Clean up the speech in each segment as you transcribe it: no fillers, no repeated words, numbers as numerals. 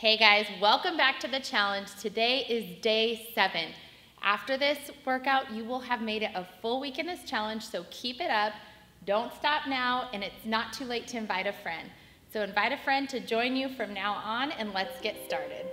Hey guys, welcome back to the challenge. Today is day 7. After this workout, you will have made it a full week in this challenge, so keep it up. Don't stop now, and it's not too late to invite a friend. So invite a friend to join you from now on, and let's get started.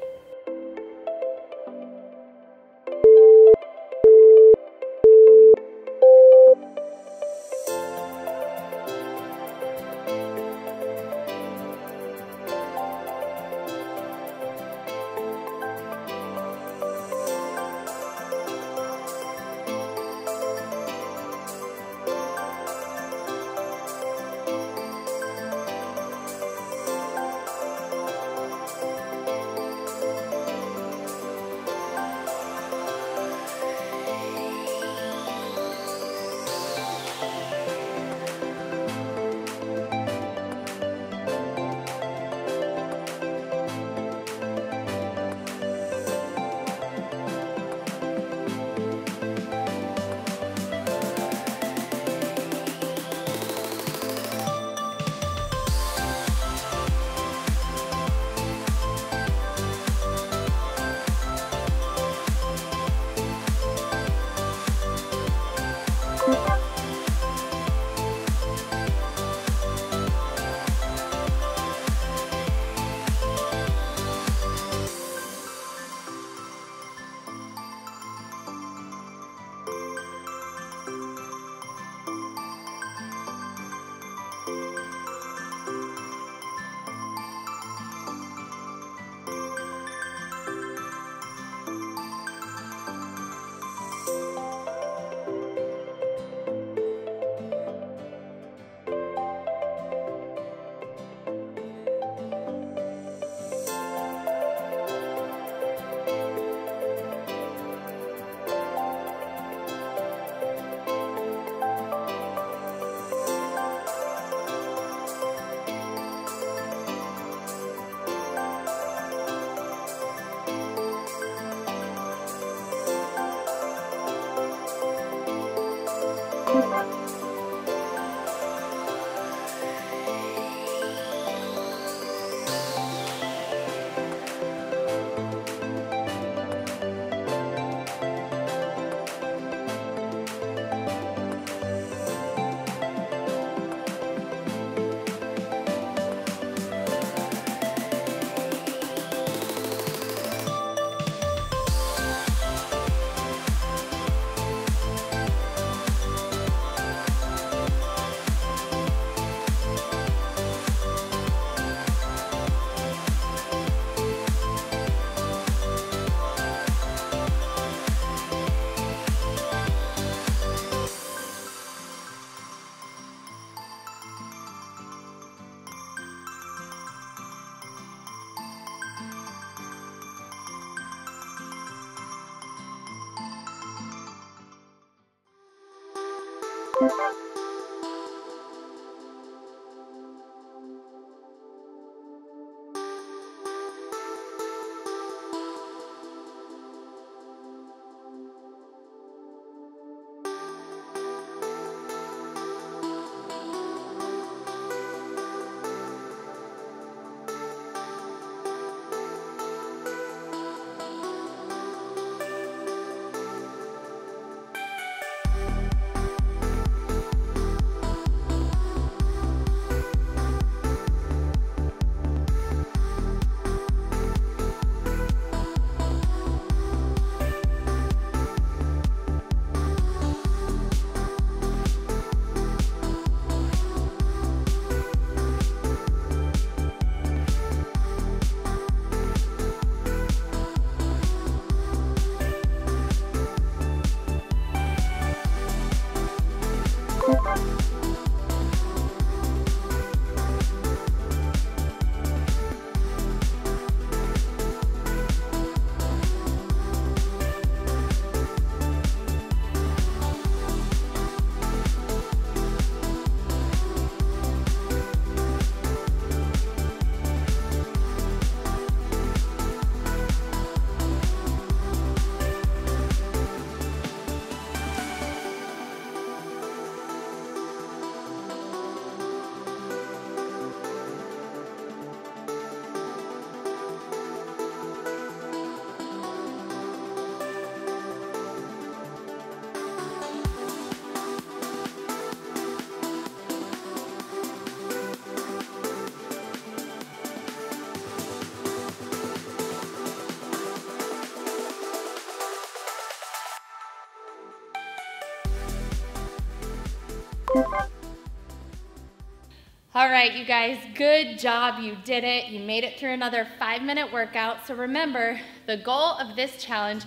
All right, you guys, good job. You did it. You made it through another 5-minute workout. So remember, the goal of this challenge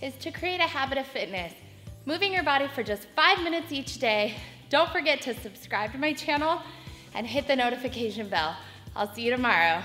is to create a habit of fitness, moving your body for just 5 minutes each day. Don't forget to subscribe to my channel and hit the notification bell. I'll see you tomorrow.